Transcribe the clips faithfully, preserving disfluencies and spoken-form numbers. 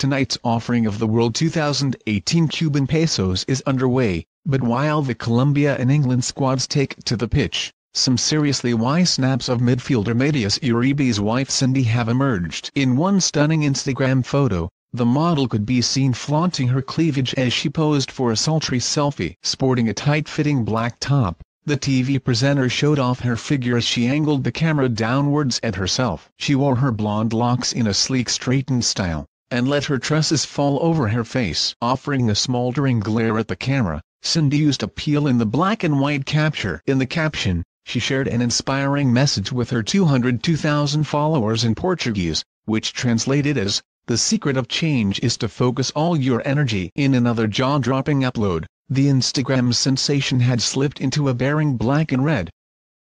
Tonight's offering of the World two thousand eighteen Cuban pesos is underway, but while the Colombia and England squads take to the pitch, some seriously wise snaps of midfielder Mateus Uribe's wife Cindy have emerged. In one stunning Instagram photo, the model could be seen flaunting her cleavage as she posed for a sultry selfie. Sporting a tight-fitting black top, the T V presenter showed off her figure as she angled the camera downwards at herself. She wore her blonde locks in a sleek straightened style, and let her tresses fall over her face. Offering a smoldering glare at the camera, Cindy used a peel in the black and white capture. In the caption, she shared an inspiring message with her two hundred two thousand followers in Portuguese, which translated as, "The secret of change is to focus all your energy." In another jaw-dropping upload, the Instagram sensation had slipped into a bearing black and red.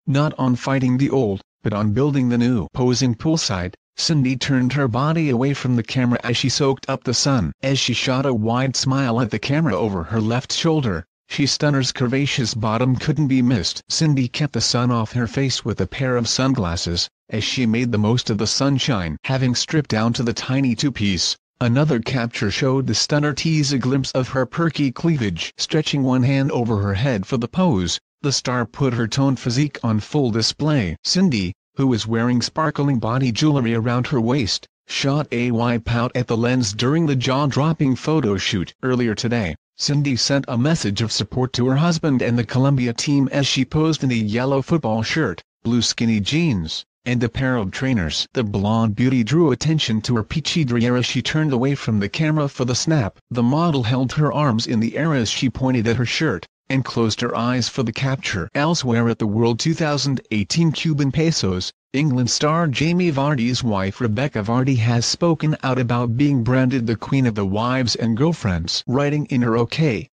Not on fighting the old, but on building the new. Posing poolside, Cindy turned her body away from the camera as she soaked up the sun. As she shot a wide smile at the camera over her left shoulder, she stunner's curvaceous bottom couldn't be missed. Cindy kept the sun off her face with a pair of sunglasses, as she made the most of the sunshine. Having stripped down to the tiny two-piece, another capture showed the stunner tease a glimpse of her perky cleavage. Stretching one hand over her head for the pose, the star put her toned physique on full display. Cindy, who was wearing sparkling body jewelry around her waist, shot a wide pout at the lens during the jaw-dropping photo shoot. Earlier today, Cindy sent a message of support to her husband and the Colombia team as she posed in a yellow football shirt, blue skinny jeans, and a pair of trainers. The blonde beauty drew attention to her peachy derriere as she turned away from the camera for the snap. The model held her arms in the air as she pointed at her shirt, and closed her eyes for the capture. Elsewhere at the World two thousand eighteen Cuban pesos, England star Jamie Vardy's wife Rebecca Vardy has spoken out about being branded the Queen of the Wives and Girlfriends. Writing in her OK!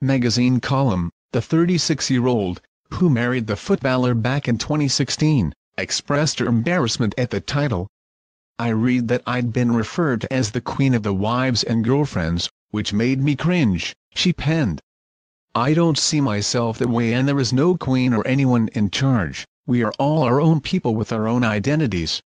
magazine column, the thirty-six-year-old, who married the footballer back in twenty sixteen, expressed her embarrassment at the title. "I read that I'd been referred to as the Queen of the Wives and Girlfriends, which made me cringe," she penned. "I don't see myself that way, and there is no queen or anyone in charge. We are all our own people with our own identities."